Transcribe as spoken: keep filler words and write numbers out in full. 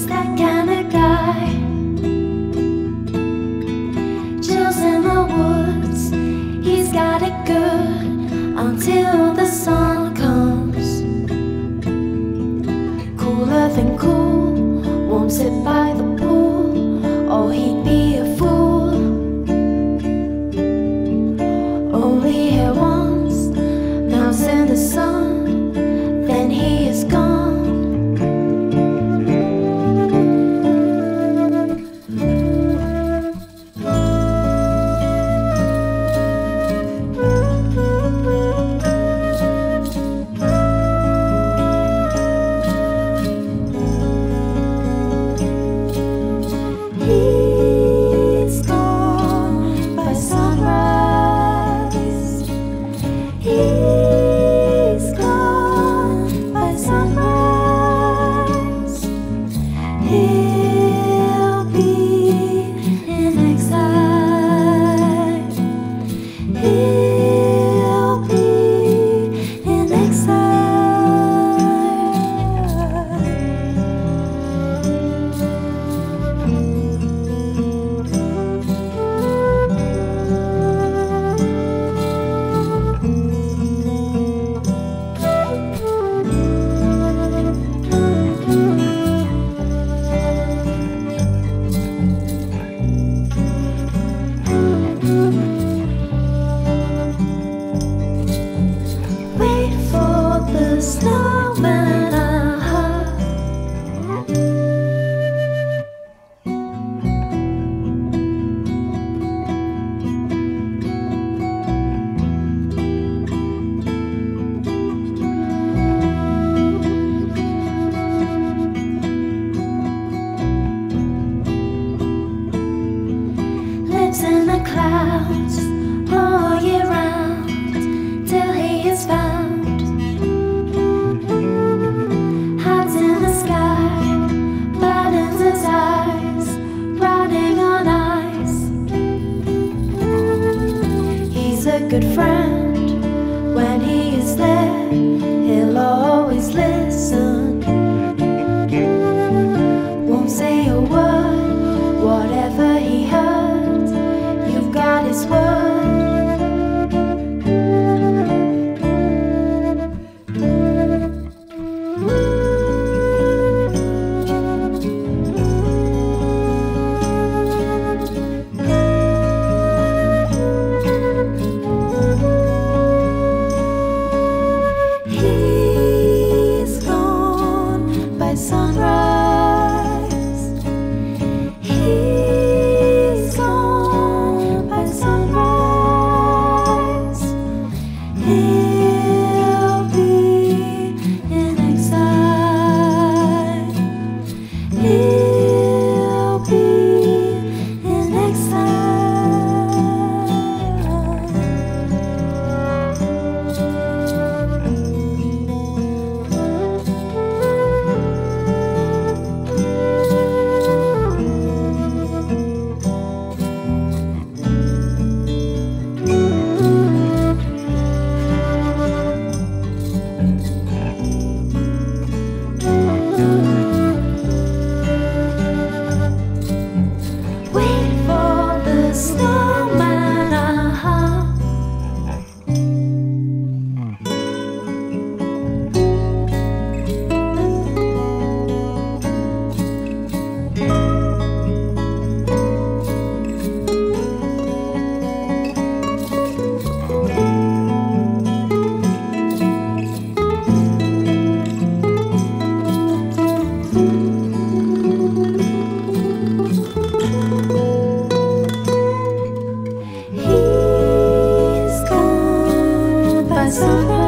he's that kind of guy. Chills in the woods, he's got it good until the sun comes. Cooler than cool, won't sit by the pool, or he'd be a fool. Only here once, melts in the sun, then he is gone. Clouds all year round till he is found. Hides in the sky, buttons his eyes, riding on ice. He's a good friend when he is there, he'll always listen. Won't say a word, whatever he heard. This world. He's gone by sunrise. So